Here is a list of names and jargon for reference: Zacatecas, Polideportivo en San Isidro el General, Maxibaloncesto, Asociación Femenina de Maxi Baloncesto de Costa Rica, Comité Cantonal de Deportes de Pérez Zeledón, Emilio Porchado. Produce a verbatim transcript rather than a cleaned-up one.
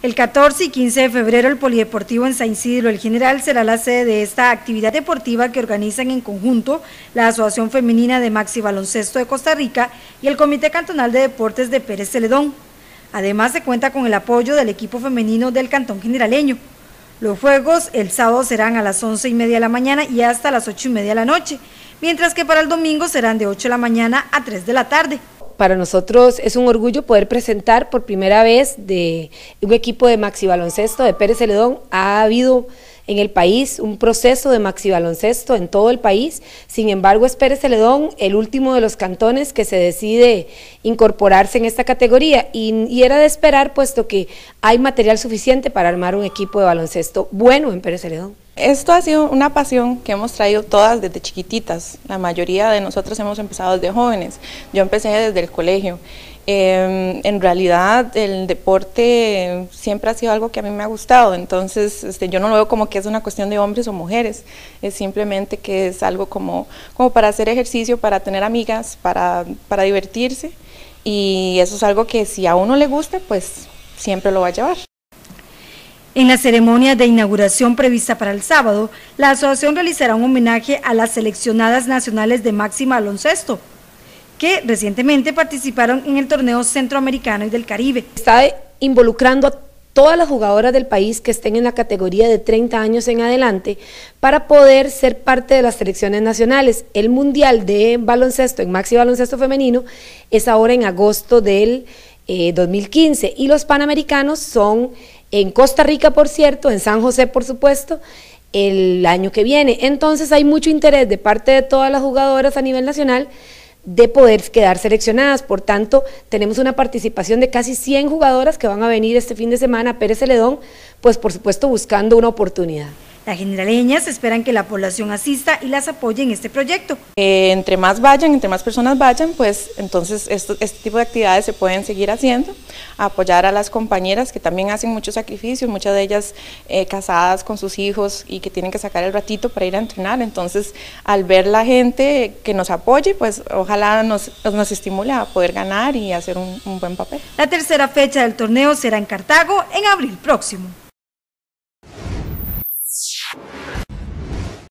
El catorce y quince de febrero el Polideportivo en San Isidro el General será la sede de esta actividad deportiva que organizan en conjunto la Asociación Femenina de Maxi Baloncesto de Costa Rica y el Comité Cantonal de Deportes de Pérez Zeledón. Además se cuenta con el apoyo del equipo femenino del Cantón Generaleño. Los juegos el sábado serán a las once y media de la mañana y hasta las ocho y media de la noche, mientras que para el domingo serán de ocho de la mañana a tres de la tarde. Para nosotros es un orgullo poder presentar por primera vez de un equipo de maxi baloncesto de Pérez Zeledón. Ha habido en el país un proceso de maxi baloncesto en todo el país, sin embargo es Pérez Zeledón el último de los cantones que se decide incorporarse en esta categoría y, y era de esperar puesto que hay material suficiente para armar un equipo de baloncesto bueno en Pérez Zeledón. Esto ha sido una pasión que hemos traído todas desde chiquititas, la mayoría de nosotros hemos empezado desde jóvenes, yo empecé desde el colegio, eh, en realidad el deporte siempre ha sido algo que a mí me ha gustado, entonces este, yo no lo veo como que es una cuestión de hombres o mujeres, es simplemente que es algo como, como para hacer ejercicio, para tener amigas, para, para divertirse, y eso es algo que si a uno le gusta pues siempre lo va a llevar. En la ceremonia de inauguración prevista para el sábado, la asociación realizará un homenaje a las seleccionadas nacionales de maxi baloncesto, que recientemente participaron en el torneo centroamericano y del Caribe. Está involucrando a todas las jugadoras del país que estén en la categoría de treinta años en adelante para poder ser parte de las selecciones nacionales. El Mundial de Baloncesto, en maxi baloncesto femenino, es ahora en agosto del eh, dos mil quince y los Panamericanos son en Costa Rica, por cierto, en San José, por supuesto, el año que viene. Entonces hay mucho interés de parte de todas las jugadoras a nivel nacional de poder quedar seleccionadas. Por tanto, tenemos una participación de casi cien jugadoras que van a venir este fin de semana a Pérez Zeledón, pues por supuesto buscando una oportunidad. Las generaleñas esperan que la población asista y las apoye en este proyecto. Eh, entre más vayan, entre más personas vayan, pues entonces esto, este tipo de actividades se pueden seguir haciendo, apoyar a las compañeras que también hacen muchos sacrificios, muchas de ellas eh, casadas con sus hijos y que tienen que sacar el ratito para ir a entrenar, entonces al ver la gente que nos apoye, pues ojalá nos, nos estimule a poder ganar y hacer un, un buen papel. La tercera fecha del torneo será en Cartago en abril próximo.